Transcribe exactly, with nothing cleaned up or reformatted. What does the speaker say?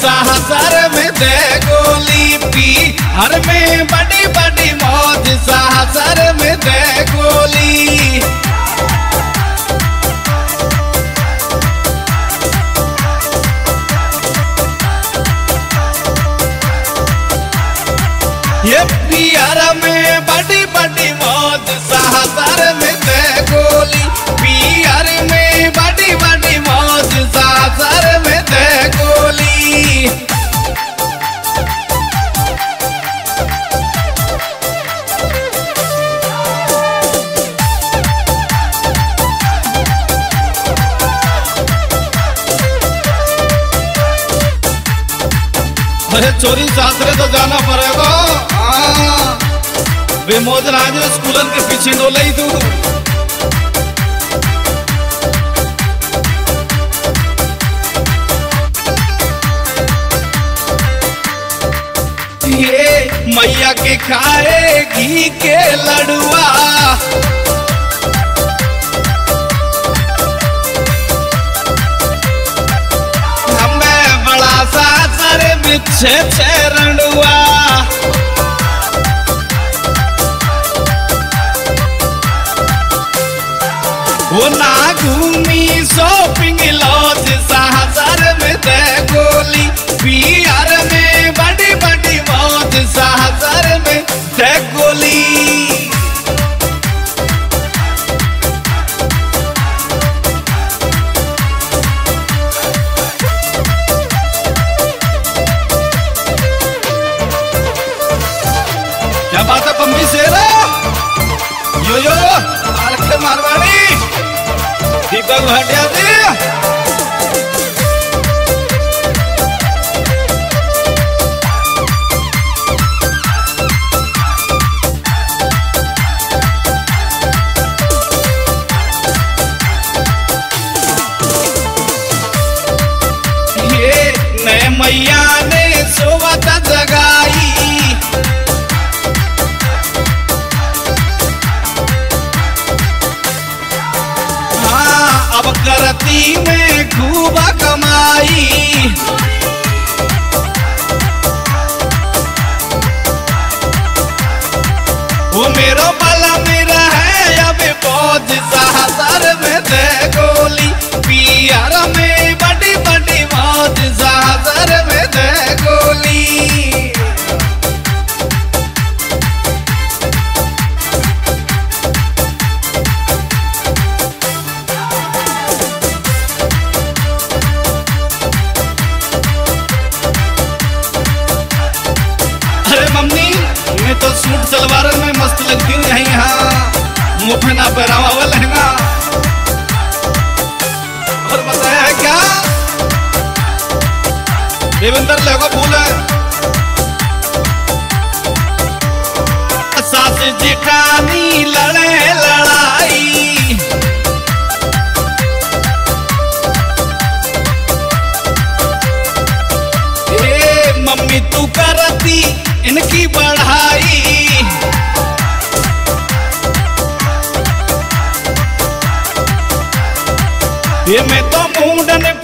Shah sir में दे गोली P, हर में बड़ी बड़ी मौज शाह सर में दे गोली। ये पियर में बड़ी बड़ी मौज शाह सर में दे गोली, पियर में बड़ी बड़ी मौज शाह सर में दे गोली। अरे चोरी सासरे तो जाना पड़ेगा, विमोद राज स्कूलन के पीछे डोले ही तू। ये मैया के खाए घी के लडुआ, हमें बड़ा सासर में छे छे रंडुआ। वो ना घूमी शॉपिंग लॉज शाह सर में दे गोली, पीआर में बड़ी बड़ी मौज शाह सर में दे गोली। क्या बात है पम्मी शेरा, यो यो आरखे मारवाड़ी दीपक हटिया दे। ये नए मैया ने सोवत जगाई, करती में खूब कमाई। वो मेरो बला मेरा है अब बोझ शाह सर में दे गोली, पियर में बड़ी बड़ी मौज शाह सर में दे गोली। तो सूट सलवार में मस्त लगती हूँ, यही यहाँ मुफना पहरावा हुआ लहंगा। और बताया है क्या देवेंद्र लोगों बोला सास जेठानी लड़े लड़ाई, ए मम्मी तू करती इनकी बढ़ाई। ये मैं तो मुंडन